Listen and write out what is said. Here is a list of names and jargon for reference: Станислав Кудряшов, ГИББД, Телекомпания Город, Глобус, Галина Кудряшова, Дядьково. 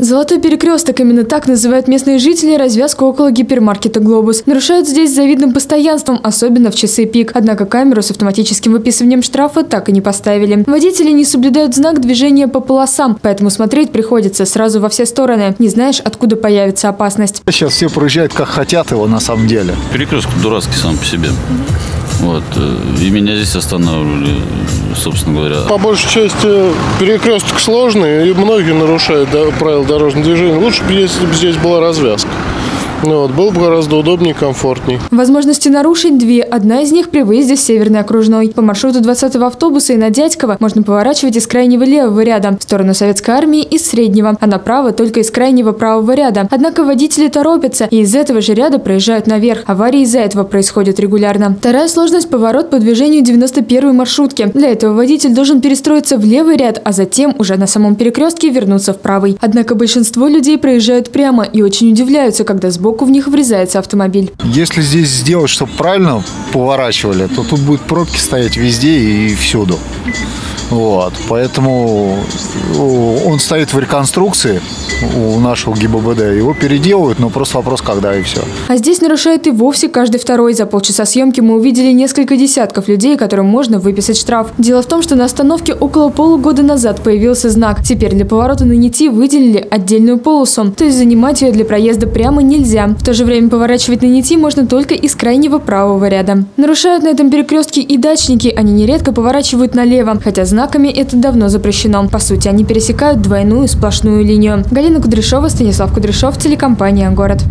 Золотой перекресток, именно так называют местные жители развязку около гипермаркета «Глобус». Нарушают здесь с завидным постоянством, особенно в часы пик. Однако камеру с автоматическим выписыванием штрафа так и не поставили. Водители не соблюдают знак движения по полосам, поэтому смотреть приходится сразу во все стороны. Не знаешь, откуда появится опасность. Сейчас все проезжают, как хотят его на самом деле. Перекресток дурацкий сам по себе. Вот. И меня здесь останавливали, собственно говоря. По большей части перекресток сложный, и многие нарушают правила дорожного движения. Лучше бы, если бы здесь была развязка. Вот, было бы гораздо удобнее и комфортнее. Возможности нарушить две. Одна из них при выезде с Северной окружной. По маршруту 20-го автобуса и на Дядьково можно поворачивать из крайнего левого ряда в сторону Советской армии из среднего, а направо только из крайнего правого ряда. Однако водители торопятся и из этого же ряда проезжают наверх. Аварии из-за этого происходят регулярно. Вторая сложность – поворот по движению 91-й маршрутки. Для этого водитель должен перестроиться в левый ряд, а затем уже на самом перекрестке вернуться в правый. Однако большинство людей проезжают прямо и очень удивляются, когда сбоку в них врезается автомобиль. Если здесь сделать, чтобы правильно поворачивали, то тут будут пробки стоять везде и всюду. Вот. Поэтому он стоит в реконструкции у нашего ГИББД. Его переделывают, но просто вопрос, когда и все. А здесь нарушает и вовсе каждый второй. За полчаса съемки мы увидели несколько десятков людей, которым можно выписать штраф. Дело в том, что на остановке около полугода назад появился знак. Теперь для поворота на Нити выделили отдельную полосу. То есть занимать ее для проезда прямо нельзя. В то же время поворачивать на Нити можно только из крайнего правого ряда. Нарушают на этом перекрестке и дачники. Они нередко поворачивают налево, хотя знаками это давно запрещено. По сути, они пересекают двойную сплошную линию. Галина Кудряшова, Станислав Кудряшов, телекомпания «Город».